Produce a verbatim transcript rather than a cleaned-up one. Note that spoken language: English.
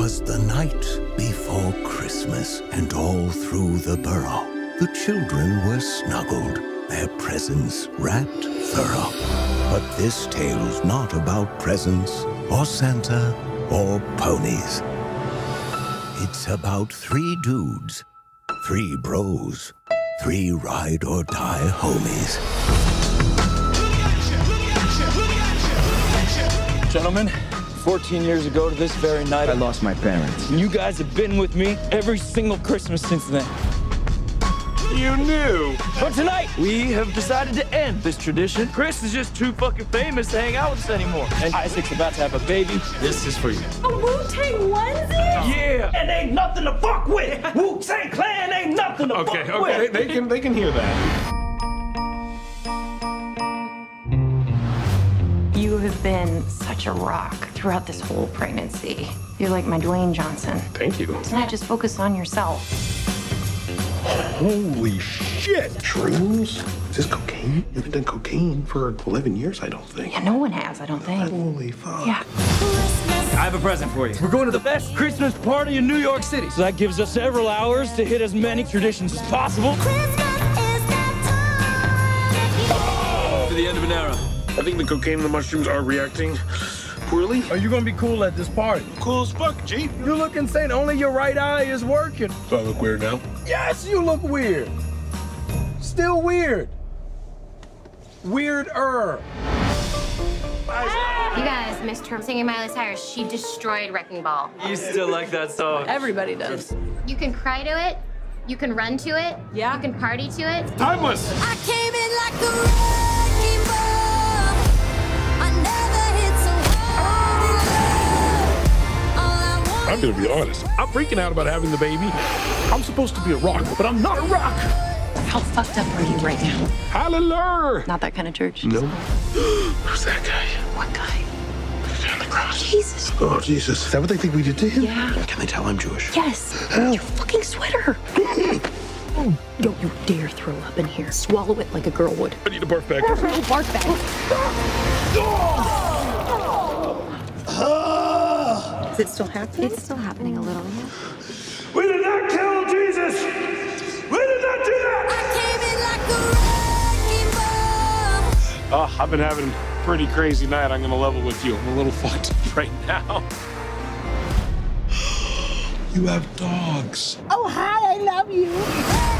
was the night before Christmas, and all through the burrow, the children were snuggled, their presents wrapped thorough. But this tale's not about presents, or Santa, or ponies. It's about three dudes, three bros, three ride-or-die homies. Look at you, look at you, look at you, look at you. Gentlemen, fourteen years ago to this very night, I lost my parents. You guys have been with me every single Christmas since then. You knew. But tonight, we have decided to end this tradition. Chris is just too fucking famous to hang out with us anymore. And Isaac's about to have a baby. This is for you. A Wu-Tang onesie? Yeah. And ain't nothing to fuck with. Wu-Tang Clan ain't nothing to okay, fuck okay. with. Okay, okay, they can, they can hear that. You have been such a rock throughout this whole pregnancy. You're like my Dwayne Johnson. Thank you. It's not just focus on yourself. Holy shit! Shrooms? Is this cocaine? You haven't done cocaine for eleven years, I don't think. Yeah, no one has, I don't think. Holy fuck. Yeah. I have a present for you. We're going to the best Christmas party in New York City. So that gives us several hours to hit as many traditions as possible. Christmas is that time. To the end of an era. I think the cocaine and the mushrooms are reacting poorly. Are you gonna be cool at this party? Cool as fuck, G. You look insane. Only your right eye is working. Do I look weird now? Yes, you look weird. Still weird. Weirder. You guys missed her singing Miley Cyrus. She destroyed Wrecking Ball. You still like that song? Everybody does. You can cry to it. You can run to it. Yeah. You can party to it. Timeless. I came in like a wrecking ball. I'm gonna be honest. I'm freaking out about having the baby. I'm supposed to be a rock, but I'm not a rock. How fucked up are you right now? Hallelujah! Not that kind of church. No. Who's that guy? What guy? On the cross. Jesus. Oh, Jesus. Is that what they think we did to him? Yeah. Can they tell I'm Jewish? Yes. Oh. Your fucking sweater. Oh, don't you dare throw up in here. Swallow it like a girl would. I need a barf bag. A barf bag. Oh! Is it still happening? It's still happening a little, yeah. We did not kill Jesus! We did not do that! I came in like a wrecking ball. Oh, I've been having a pretty crazy night. I'm gonna level with you. I'm a little fucked up right now. You have dogs. Oh, hi, I love you.